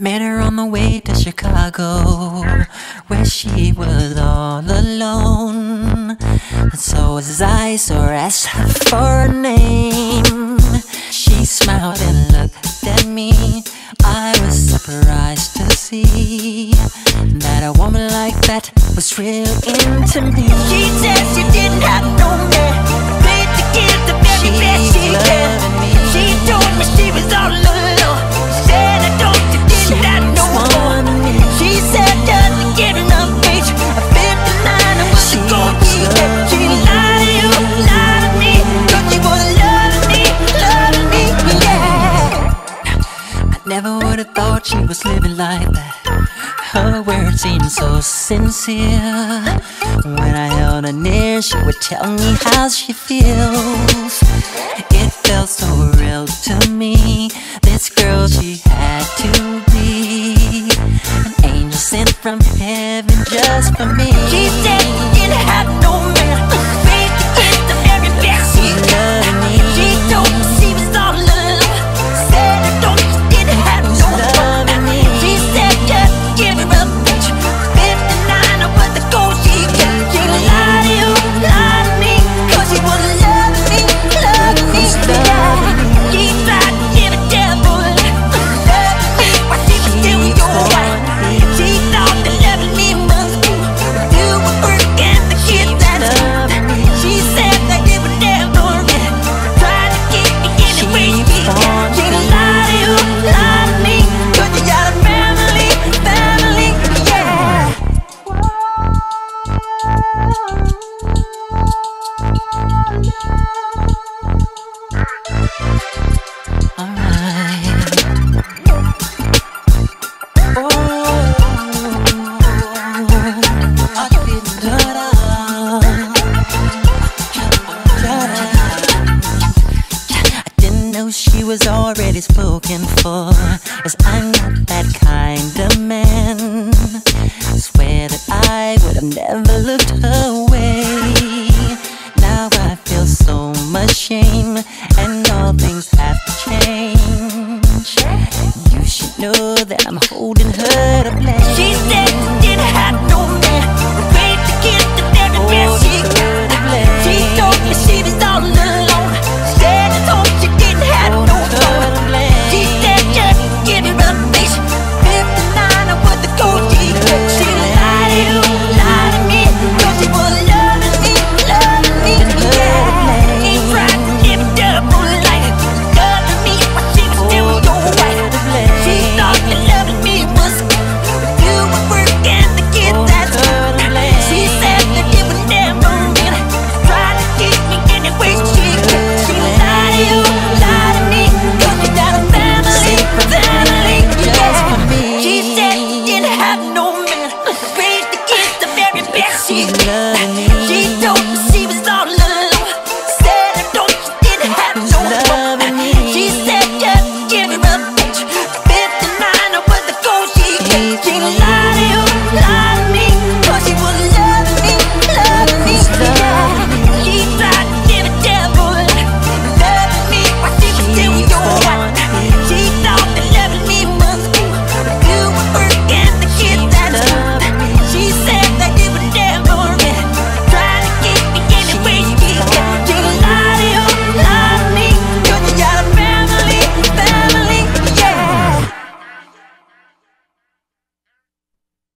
Met her on the way to Chicago, where she was all alone. And so as I asked her for a name, she smiled and looked at me. I was surprised to see that a woman like that was real into me. She said she didn't have no man, paid to give the very best she can. She told me she was all alone. She said I don't didn't have no one. She said doesn't get enough wage. A 59 and what's it gonna be? She lied to you, lied to me, thought she was loving me, yeah. I never would have thought she was living like that. Her words seemed so sincere. When I held her near, she would tell me how she feels. It felt so real to me. This girl, she had to be an angel sent from heaven just for me. She said she didn't have no man, made to get the very best she could. She told me she was all alone. Said I don't didn't have no one. She said just give her a bitch, 59 or what the gold she can. She lied to you, lied to me, 'cause she was loving me, loving me, yeah. She tried to give a devil, loving me while she was still your wife. She thought that loving me must be do with work and the kids and stuff. She said that give a devil, tried to keep me in the way she can. She lied to you, lied to me, 'cause you got a family, family, yeah. She was already spoken for, as I'm not that kind of man. I swear that I would have never looked her way. Now I feel so much shame, and all things